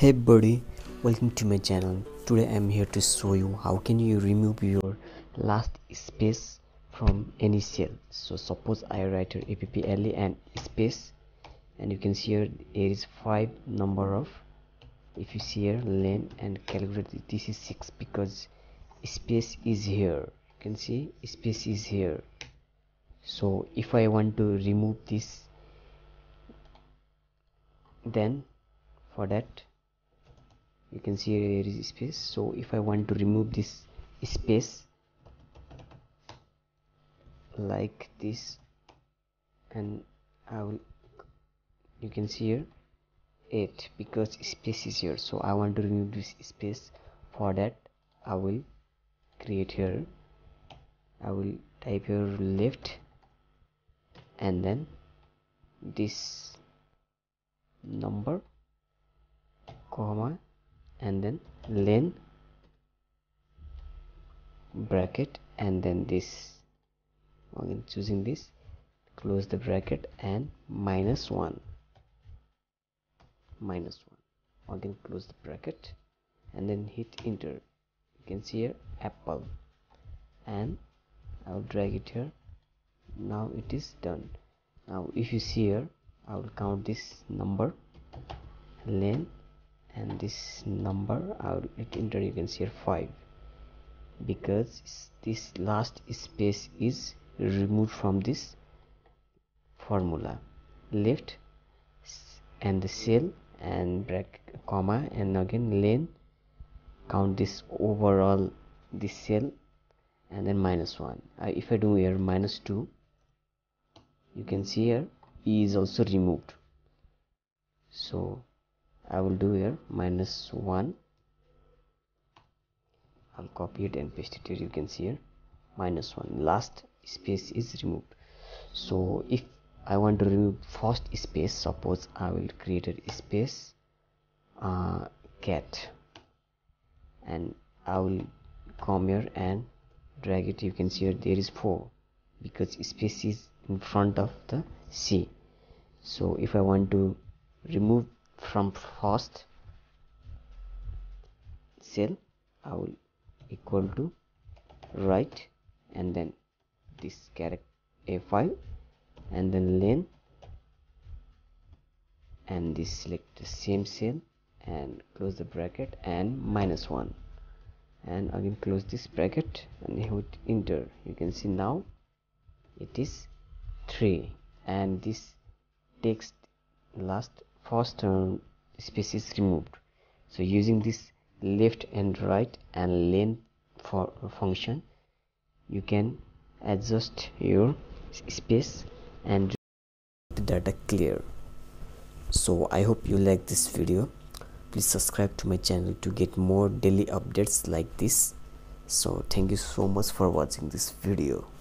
Hey buddy, welcome to my channel. Today I'm here to show you how can you remove your last space from any cell. So suppose I write here APPLE and space, and you can see here there is 5 number of. If you see here len and calculate it, this is 6 because space is here. You can see space is here. So if I want to remove this, then for that you can see here there is space. So if I want to remove this space like this, and I will, you can see here 8 because space is here. So I want to remove this space. For that I will create here, I will type here left and then this number comma and then len bracket and then this, again choosing this, close the bracket and -1 again close the bracket and then hit enter. You can see here apple and I will drag it here. Now it is done. Now if you see here I will count this number len and this number, I will hit enter. You can see here 5 because this last space is removed from this formula. Left and the cell and bracket comma and again len, count this overall this cell and then -1. If I do here -2, you can see here E is also removed. So I will do here -1. I'll copy it and paste it here. You can see here -1, last space is removed. So if I want to remove first space, suppose I will create a space cat and I will come here and drag it. You can see here there is 4 because space is in front of the C. So if I want to remove from first cell, I will equal to right and then this character A5 and then len and this, select the same cell and close the bracket and -1 and again close this bracket and hit enter. You can see now it is 3 and this text last first term space is removed. So using this left and right and len for function, you can adjust your space and the data clear. So I hope you like this video. Please subscribe to my channel to get more daily updates like this. So thank you so much for watching this video.